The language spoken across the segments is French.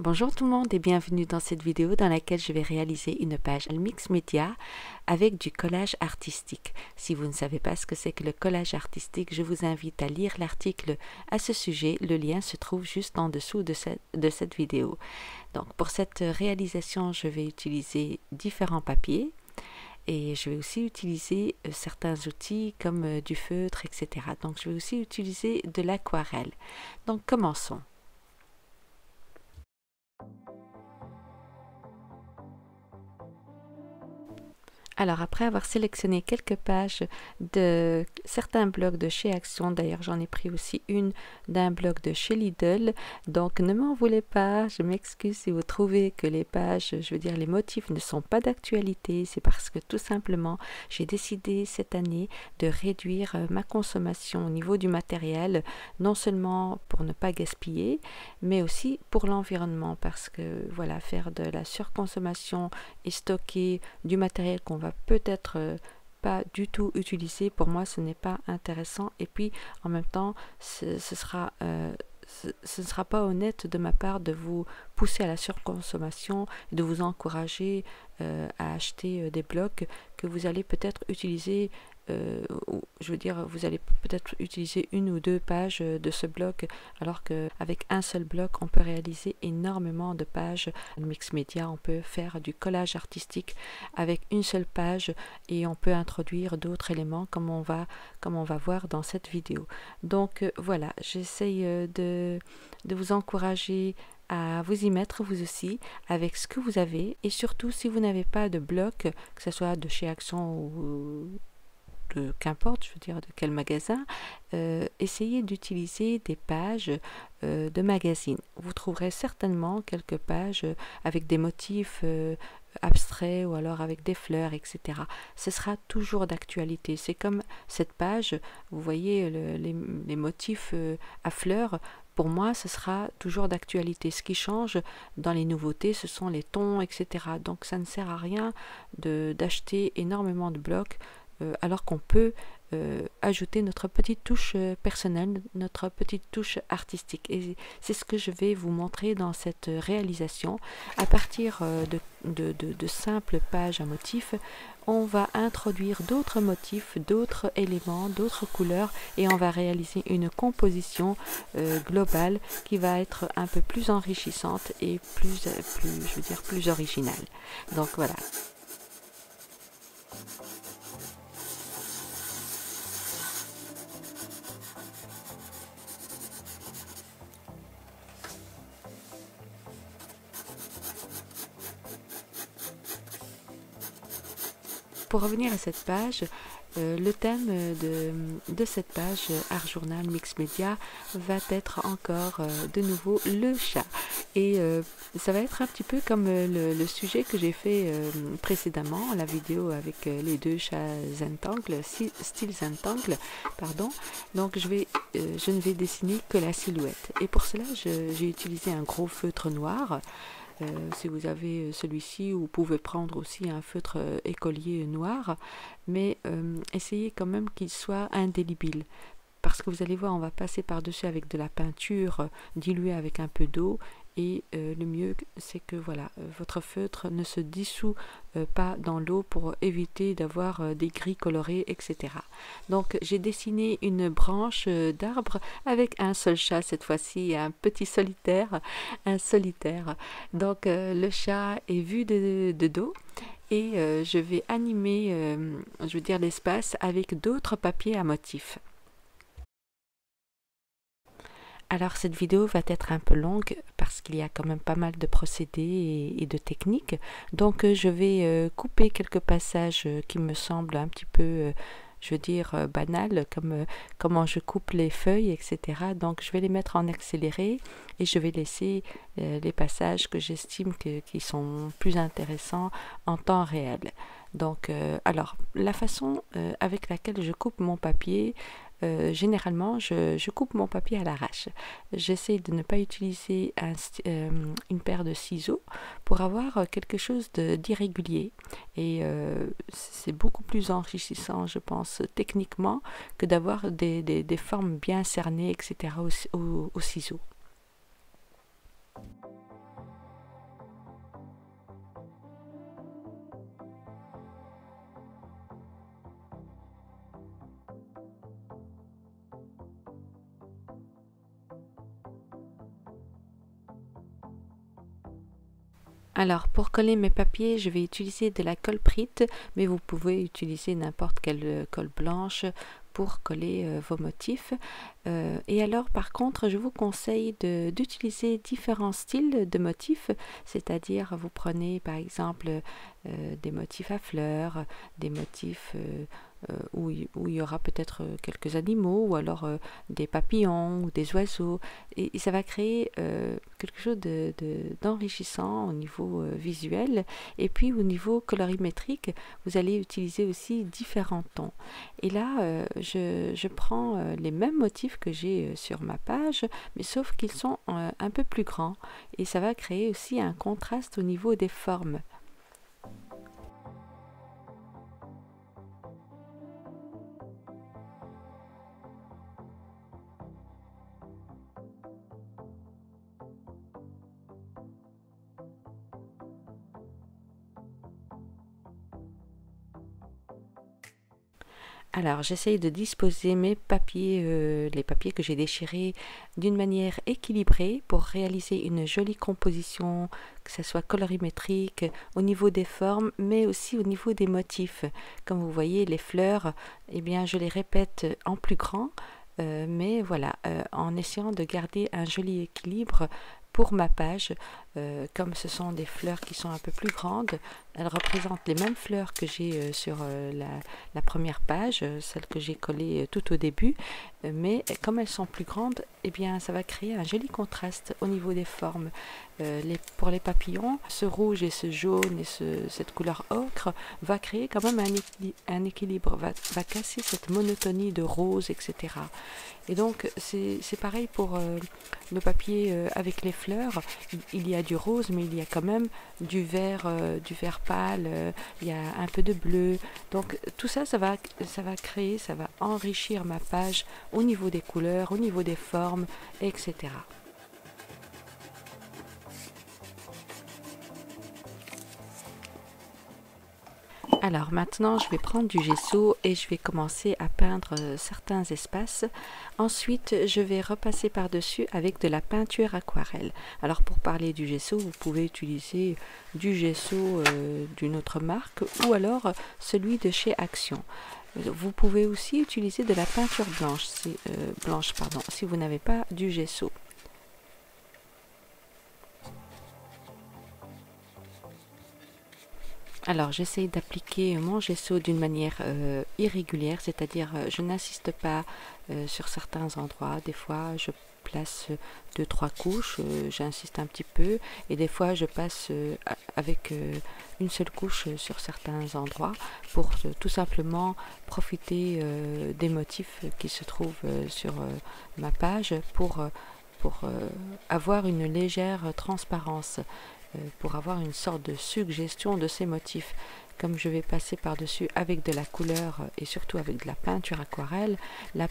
Bonjour tout le monde et bienvenue dans cette vidéo dans laquelle je vais réaliser une page mix média avec du collage artistique. Si vous ne savez pas ce que c'est que le collage artistique, je vous invite à lire l'article à ce sujet. Le lien se trouve juste en dessous de cette vidéo. Donc pour cette réalisation, je vais utiliser différents papiers et je vais aussi utiliser certains outils comme du feutre, etc. Donc je vais aussi utiliser de l'aquarelle. Donc commençons. Alors après avoir sélectionné quelques pages de certains blogs de chez Action, d'ailleurs j'en ai pris aussi une d'un blog de chez Lidl, donc ne m'en voulez pas, je m'excuse si vous trouvez que les pages, je veux dire les motifs ne sont pas d'actualité, c'est parce que tout simplement j'ai décidé cette année de réduire ma consommation au niveau du matériel, non seulement pour ne pas gaspiller, mais aussi pour l'environnement, parce que voilà, faire de la surconsommation et stocker du matériel qu'on va peut-être pas du tout utilisé, pour moi ce n'est pas intéressant, et puis en même temps ce ne sera pas honnête de ma part de vous pousser à la surconsommation, de vous encourager à acheter des blocs que vous allez peut-être utiliser, je veux dire vous allez peut-être utiliser une ou deux pages de ce bloc, alors qu'avec un seul bloc on peut réaliser énormément de pages. En mix média, on peut faire du collage artistique avec une seule page et on peut introduire d'autres éléments comme on va voir dans cette vidéo. Donc voilà, j'essaye de vous encourager à vous y mettre vous aussi avec ce que vous avez, et surtout si vous n'avez pas de bloc, que ce soit de chez Action ou qu'importe, je veux dire de quel magasin, essayez d'utiliser des pages de magazines. Vous trouverez certainement quelques pages avec des motifs abstraits ou alors avec des fleurs, etc. Ce sera toujours d'actualité. C'est comme cette page, vous voyez les motifs à fleurs. Pour moi, ce sera toujours d'actualité. Ce qui change dans les nouveautés, ce sont les tons, etc. Donc ça ne sert à rien d'acheter énormément de blocs, alors qu'on peut ajouter notre petite touche personnelle, notre petite touche artistique. Et c'est ce que je vais vous montrer dans cette réalisation. À partir de simples pages à motifs, on va introduire d'autres motifs, d'autres éléments, d'autres couleurs, et on va réaliser une composition globale qui va être un peu plus enrichissante et plus originale. Donc voilà. Pour revenir à cette page, le thème de cette page Art Journal Mix Media va être encore de nouveau le chat. Et ça va être un petit peu comme le sujet que j'ai fait précédemment, la vidéo avec les deux chats Zentangle, Style Zentangle, pardon. Donc je ne vais dessiner que la silhouette. Et pour cela, j'ai utilisé un gros feutre noir. Si vous avez celui-ci, vous pouvez prendre aussi un feutre écolier noir, mais essayez quand même qu'il soit indélébile, parce que vous allez voir, on va passer par-dessus avec de la peinture diluée avec un peu d'eau, et le mieux c'est que voilà, votre feutre ne se dissout pas dans l'eau pour éviter d'avoir des gris colorés, etc. Donc j'ai dessiné une branche d'arbre avec un seul chat cette fois-ci, un petit solitaire, donc le chat est vu de dos, et je vais animer je veux dire l'espace avec d'autres papiers à motifs. Alors cette vidéo va être un peu longue parce qu'il y a quand même pas mal de procédés et de techniques. Donc je vais couper quelques passages qui me semblent un petit peu, je veux dire, banals, comme comment je coupe les feuilles, etc. Donc je vais les mettre en accéléré et je vais laisser les passages que j'estime qui sont plus intéressants en temps réel. Donc alors la façon avec laquelle je coupe mon papier, généralement je coupe mon papier à l'arrache. J'essaie de ne pas utiliser une paire de ciseaux pour avoir quelque chose d'irrégulier, et c'est beaucoup plus enrichissant, je pense, techniquement, que d'avoir des formes bien cernées, etc. au ciseau. Alors, pour coller mes papiers, je vais utiliser de la colle Prite, mais vous pouvez utiliser n'importe quelle colle blanche pour coller vos motifs. Et alors, par contre, je vous conseille d'utiliser différents styles de motifs, c'est-à-dire vous prenez par exemple des motifs à fleurs, des motifs où il y aura peut-être quelques animaux, ou alors des papillons ou des oiseaux, et ça va créer quelque chose d'enrichissant au niveau visuel. Et puis au niveau colorimétrique, vous allez utiliser aussi différents tons. Et là, je prends les mêmes motifs que j'ai sur ma page, mais sauf qu'ils sont un peu plus grands, et ça va créer aussi un contraste au niveau des formes. Alors, j'essaye de disposer mes papiers, les papiers que j'ai déchirés, d'une manière équilibrée pour réaliser une jolie composition, que ce soit colorimétrique, au niveau des formes, mais aussi au niveau des motifs. Comme vous voyez, les fleurs, eh bien, je les répète en plus grand, mais voilà, en essayant de garder un joli équilibre pour ma page. Comme ce sont des fleurs qui sont un peu plus grandes, elles représentent les mêmes fleurs que j'ai sur la première page, celle que j'ai collée tout au début, mais comme elles sont plus grandes, eh bien, ça va créer un joli contraste au niveau des formes. Pour les papillons, ce rouge et ce jaune et cette couleur ocre va créer quand même un équilibre, va casser cette monotonie de rose, etc. Et donc c'est pareil pour le papier avec les fleurs. Il y a du rose, mais il y a quand même du vert pâle, il y a un peu de bleu. Donc tout ça, ça va créer, ça va enrichir ma page au niveau des couleurs, au niveau des formes, etc. Alors maintenant, je vais prendre du gesso et je vais commencer à peindre certains espaces. Ensuite, je vais repasser par-dessus avec de la peinture aquarelle. Alors pour parler du gesso, vous pouvez utiliser du gesso d'une autre marque ou alors celui de chez Action. Vous pouvez aussi utiliser de la peinture blanche, si vous n'avez pas du gesso. Alors j'essaye d'appliquer mon gesso d'une manière irrégulière, c'est-à-dire je n'insiste pas sur certains endroits. Des fois je place 2-3 couches, j'insiste un petit peu, et des fois je passe avec une seule couche sur certains endroits pour tout simplement profiter des motifs qui se trouvent sur ma page pour avoir une légère transparence, pour avoir une sorte de suggestion de ces motifs. Comme je vais passer par-dessus avec de la couleur et surtout avec de la peinture aquarelle n'est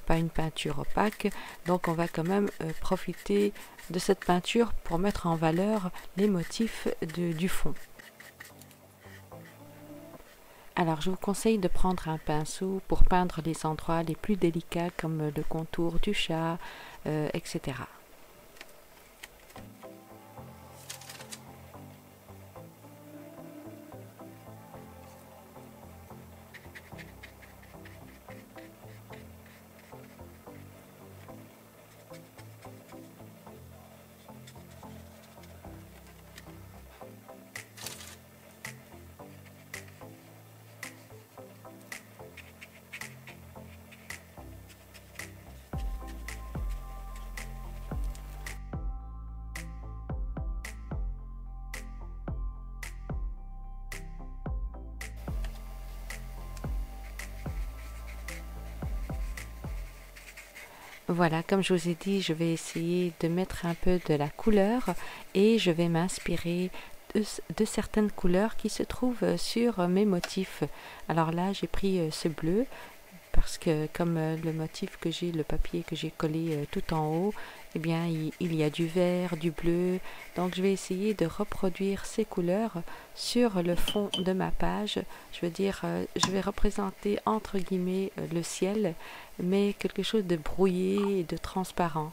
pas une peinture opaque, donc on va quand même profiter de cette peinture pour mettre en valeur les motifs du fond. Alors je vous conseille de prendre un pinceau pour peindre les endroits les plus délicats comme le contour du chat, etc. Voilà, comme je vous ai dit, je vais essayer de mettre un peu de la couleur et je vais m'inspirer de certaines couleurs qui se trouvent sur mes motifs. Alors là, j'ai pris ce bleu parce que comme le motif que j'ai, le papier que j'ai collé tout en haut, eh bien, il y a du vert, du bleu. Donc je vais essayer de reproduire ces couleurs sur le fond de ma page. Je veux dire, je vais représenter entre guillemets le ciel, mais quelque chose de brouillé et de transparent.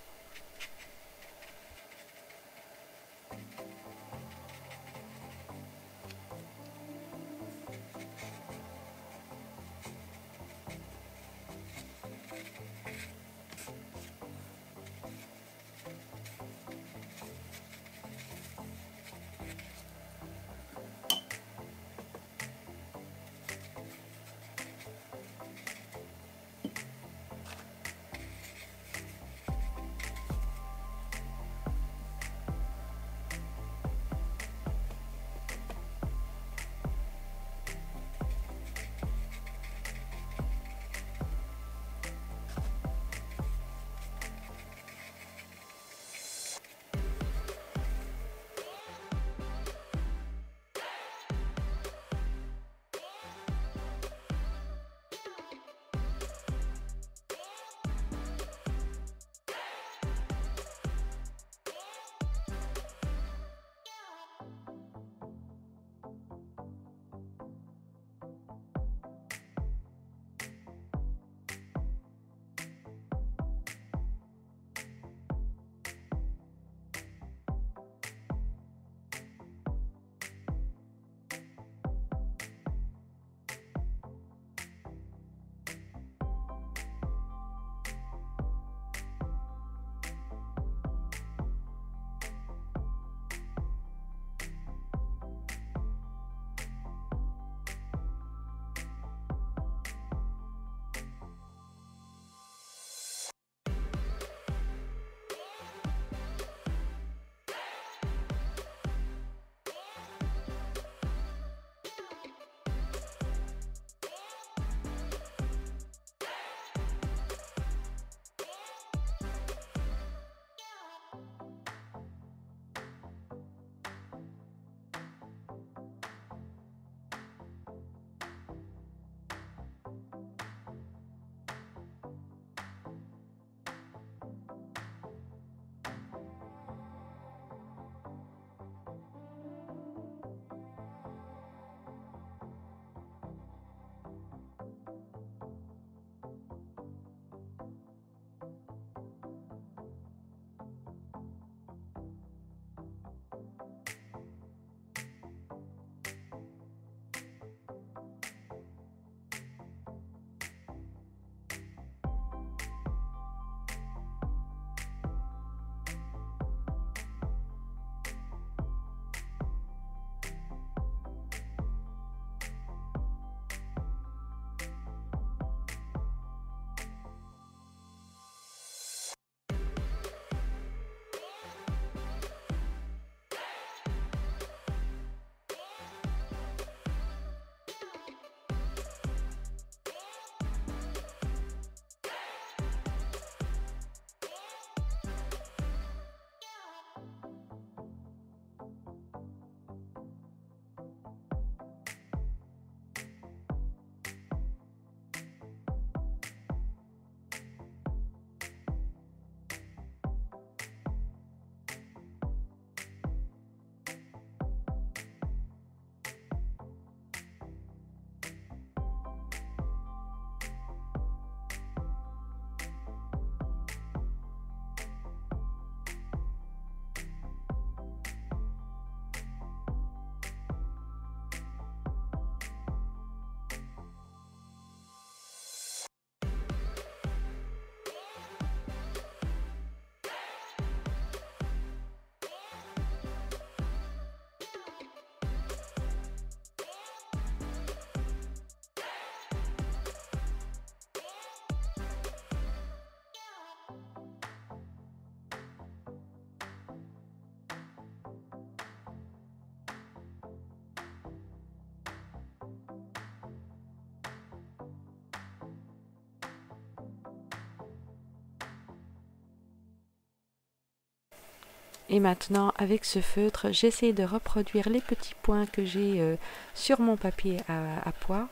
Et maintenant, avec ce feutre, j'essaie de reproduire les petits points que j'ai sur mon papier à pois.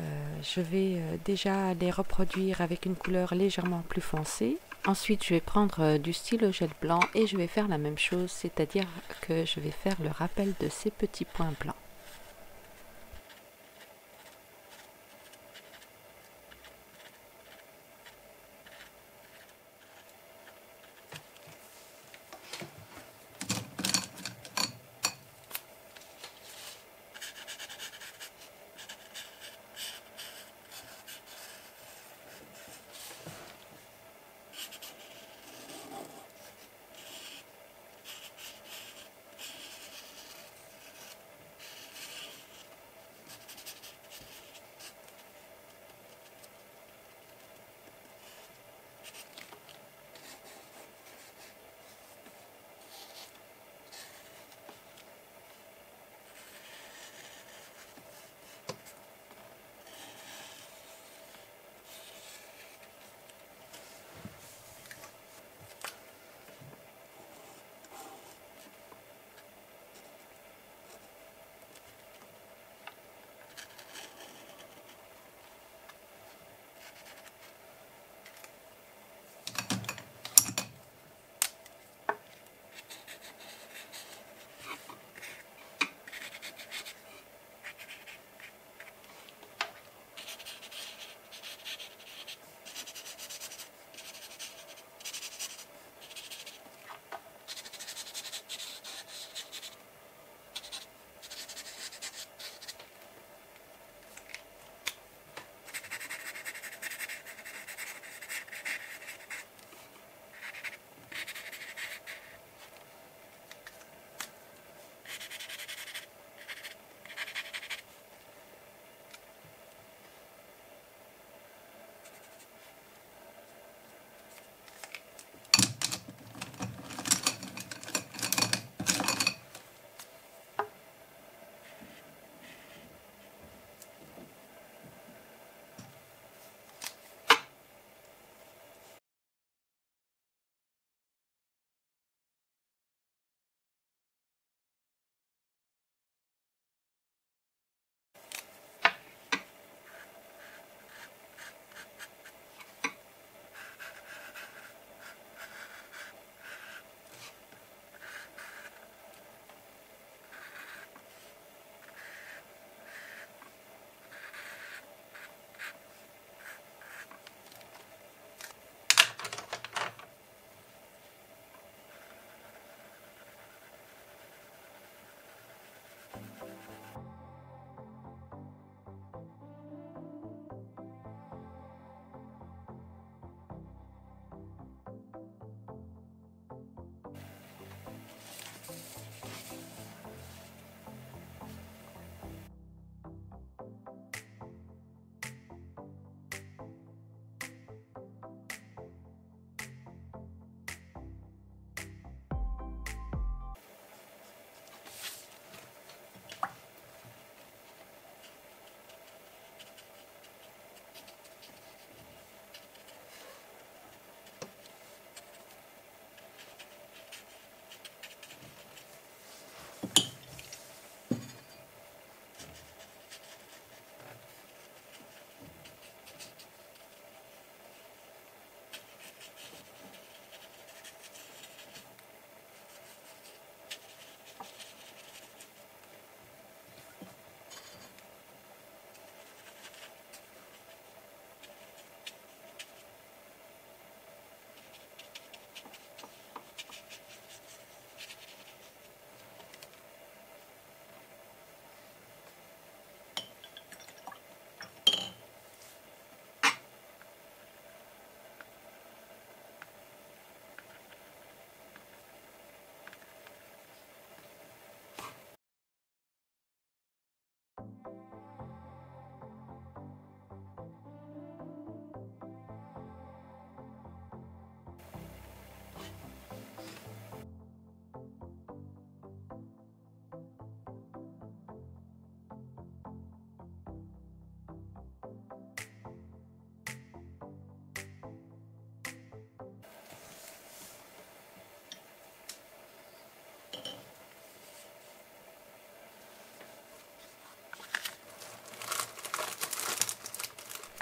Je vais déjà les reproduire avec une couleur légèrement plus foncée. Ensuite, je vais prendre du stylo gel blanc et je vais faire la même chose, c'est-à-dire que je vais faire le rappel de ces petits points blancs.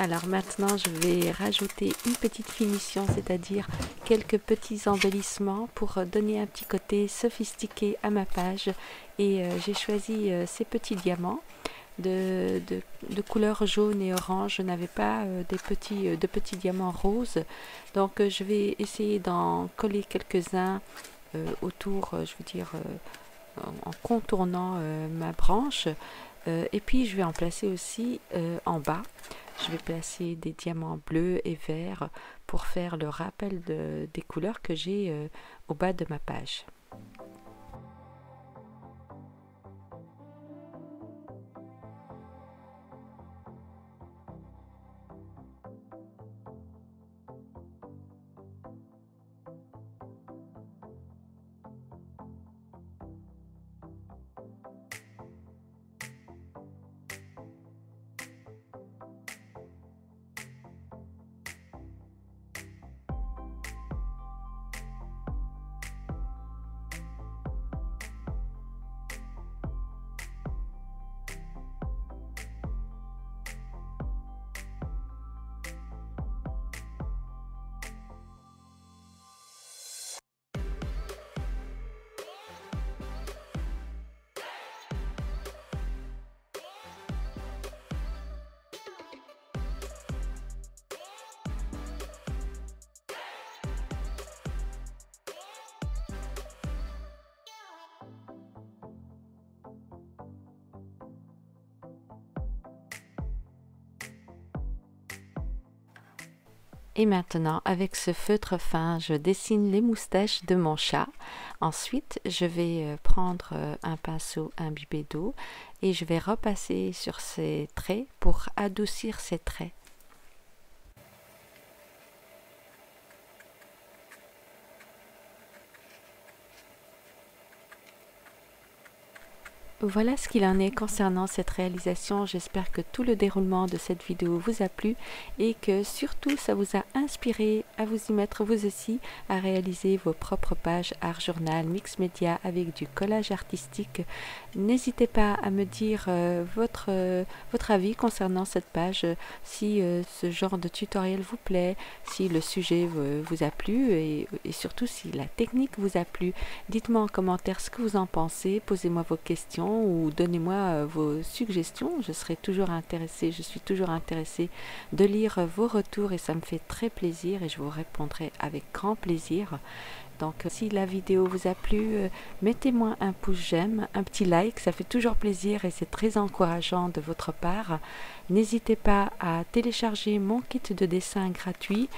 Alors maintenant, je vais rajouter une petite finition, c'est-à-dire quelques petits embellissements pour donner un petit côté sophistiqué à ma page. Et j'ai choisi ces petits diamants de couleur jaune et orange. Je n'avais pas de petits diamants roses. Donc je vais essayer d'en coller quelques-uns autour, je veux dire, en contournant ma branche. Et puis je vais en placer aussi en bas. Je vais placer des diamants bleus et verts pour faire le rappel des couleurs que j'ai au bas de ma page. Et maintenant, avec ce feutre fin, je dessine les moustaches de mon chat. Ensuite, je vais prendre un pinceau imbibé d'eau et je vais repasser sur ces traits pour adoucir ces traits. Voilà ce qu'il en est concernant cette réalisation. J'espère que tout le déroulement de cette vidéo vous a plu et que surtout ça vous a inspiré à vous y mettre vous aussi, à réaliser vos propres pages art journal mix média avec du collage artistique. N'hésitez pas à me dire votre avis concernant cette page, si ce genre de tutoriel vous plaît, si le sujet vous a plu et surtout si la technique vous a plu. Dites-moi en commentaire ce que vous en pensez, posez-moi vos questions ou donnez-moi vos suggestions. Je serai toujours intéressée, je suis toujours intéressée de lire vos retours et ça me fait très plaisir et je vous répondrai avec grand plaisir. Donc si la vidéo vous a plu, mettez-moi un pouce j'aime, un petit like, ça fait toujours plaisir et c'est très encourageant de votre part. N'hésitez pas à télécharger mon kit de dessin gratuit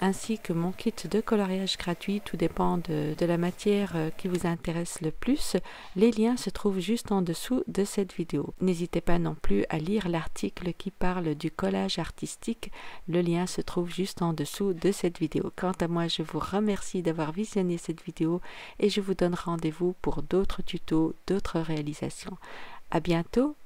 ainsi que mon kit de coloriage gratuit, tout dépend de la matière qui vous intéresse le plus. Les liens se trouvent juste en dessous de cette vidéo. N'hésitez pas non plus à lire l'article qui parle du collage artistique, le lien se trouve juste en dessous de cette vidéo. Quant à moi, je vous remercie d'avoir visionné cette vidéo et je vous donne rendez-vous pour d'autres tutos, d'autres réalisations. À bientôt.